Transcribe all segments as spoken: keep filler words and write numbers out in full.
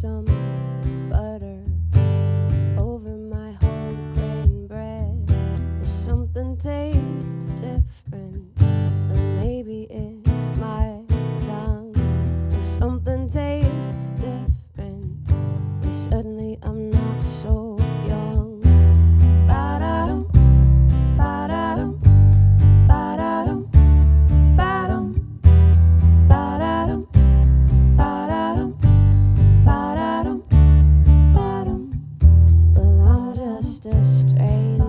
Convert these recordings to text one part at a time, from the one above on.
some butter over my whole grain bread. Or something tastes different, and maybe it's my tongue. Or something tastes different, and suddenly I'm not so young. Ba-da-dum, ba-da-dum, ba-da-dum, ba-dum, ba-da-dum, ba-da-dum, ba-da-dum, ba-dum. Well, I'm just a stranger,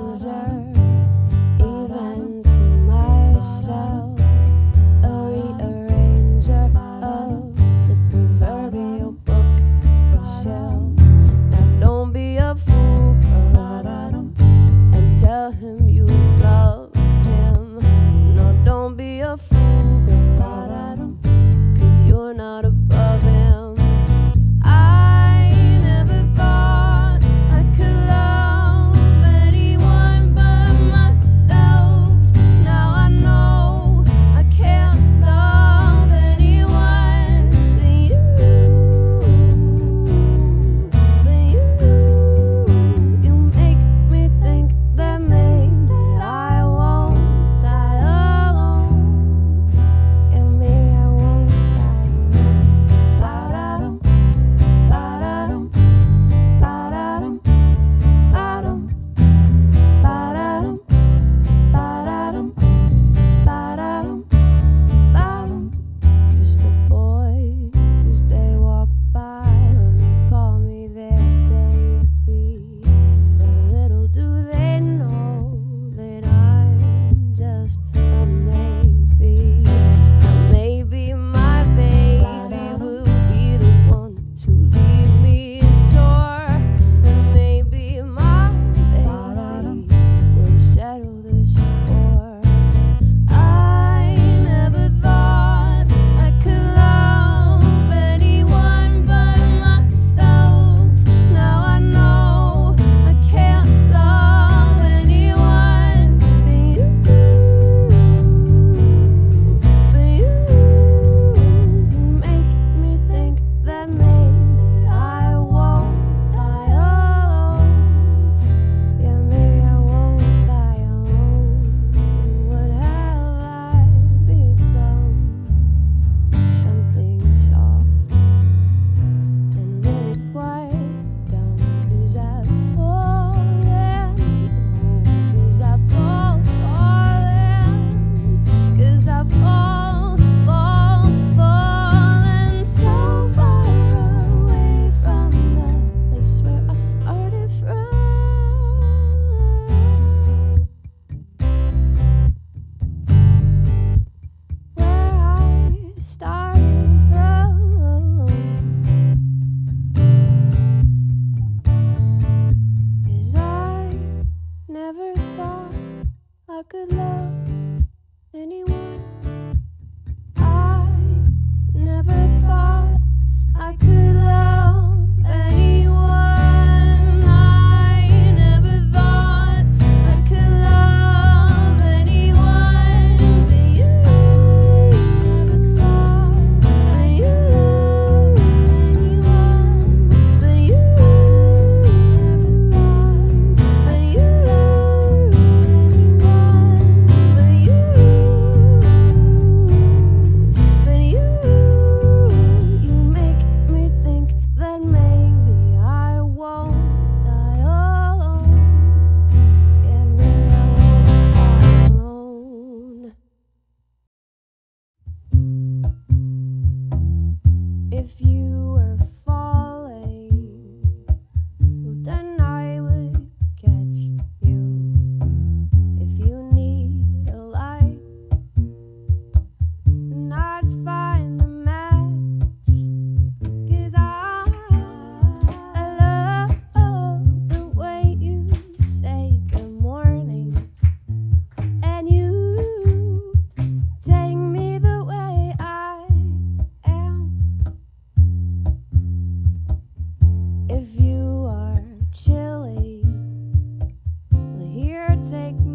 even to myself, a rearranger of the proverbial book or shelf. Now don't be a fool, girl, and tell him you love him. No, don't be a fool, girl, 'cause you're not above him. I never thought I could love anyone but myself. Now I know I can't love anyone but you. But you, you make me think that maybe I won't die alone, and maybe I won't die alone. Ba-da-dum, ba-da-dum, ba-da-dum, ba-dum, ba-da-dum, ba-da-dum, ba-da-dum, ba-dum. 'Cause the boys, as they walk by, they call me their baby. But little do they know that I'm just a maybe. And maybe my baby will be the one to leave me sore. And maybe my baby will settle the score. I never thought I could love anyone but myself. Now I know I can't love anyone but you. But you, you make me think that maybe I won't die alone. Yeah, maybe I won't die alone. And what have I become? Something soft and really quite dumb. 'Cause I've fallen, oh, 'cause I've fallen, 'cause I've fall, fall, fallen so far away from the place where I started from. Where I started from. 'Cause I never thought I could love anyone. I never thought I could love anyone. I never thought I could love anyone but you. Never thought but you, anyone but you. Never thought but you, anyone but you. But you, you make me think that maybe I won't die alone. Yeah, maybe I won't die alone. If you were falling, well, then I would catch you. If you need a light, then I'd find a match. 'Cause I, I love the way you say good morning, and you take me the way I am. If you are chilly, well, here, take me.